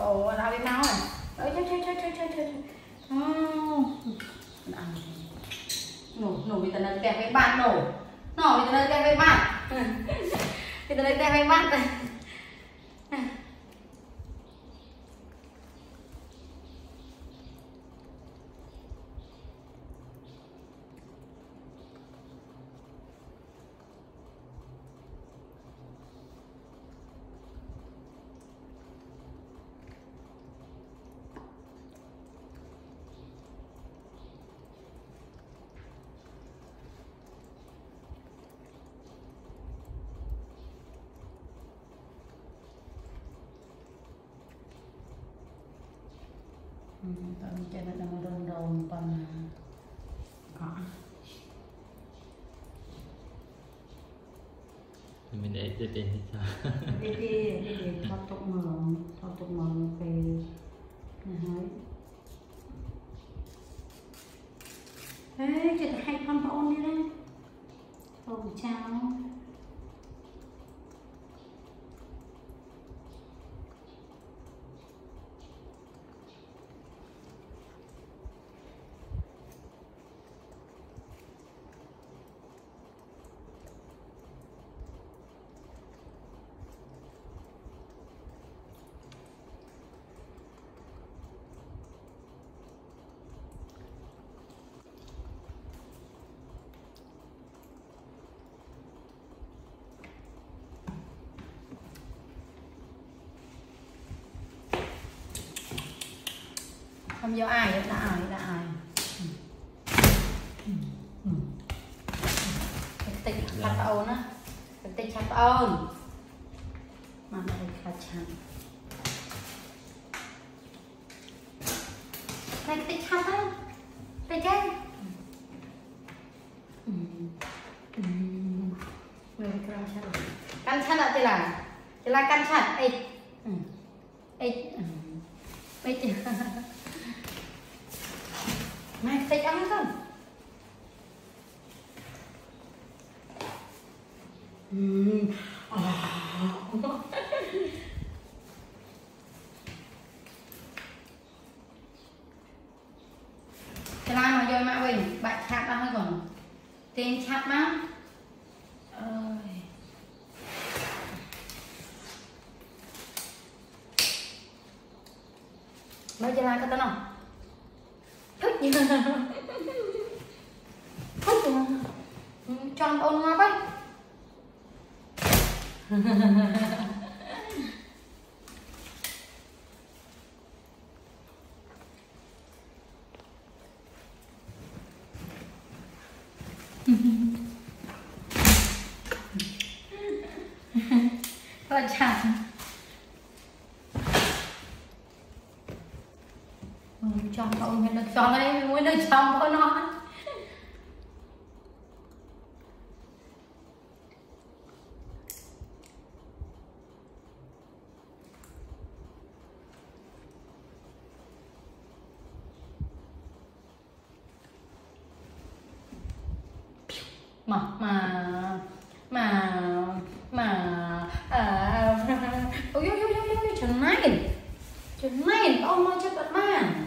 Ồ, lao đi máu rồi. Ôi chơi. Nổ vitamin tè với bạn nổ. Nổ vitamin tè với bạn. Vitamin tè với bạn này. Tao chơi nó đang rôn rôn con gõ. Mình để cho tiền thì sao? Đi thoát tục mồm về hả? Ê, chị hay con bà ôn đi đấy. Thôi chào. Không vô ai vậy? Đã ai tịch chặt ôn á, tịch chặt ôn mà này khá chán này tịch chặt á tịch chết người căn chặt là thế là căn chặt ấy mấy chứ mày thích ăn không? Thế là mà vô mạ bình, bạn chạp ra hơi còn tên chạp má. Mới chơi lại có tên không? Thích tròn ôn ngọt ấy. Thôi chả trong không hay được trong đấy muốn được trong có nó mà ôi chừng này ông ơi chết bật ma.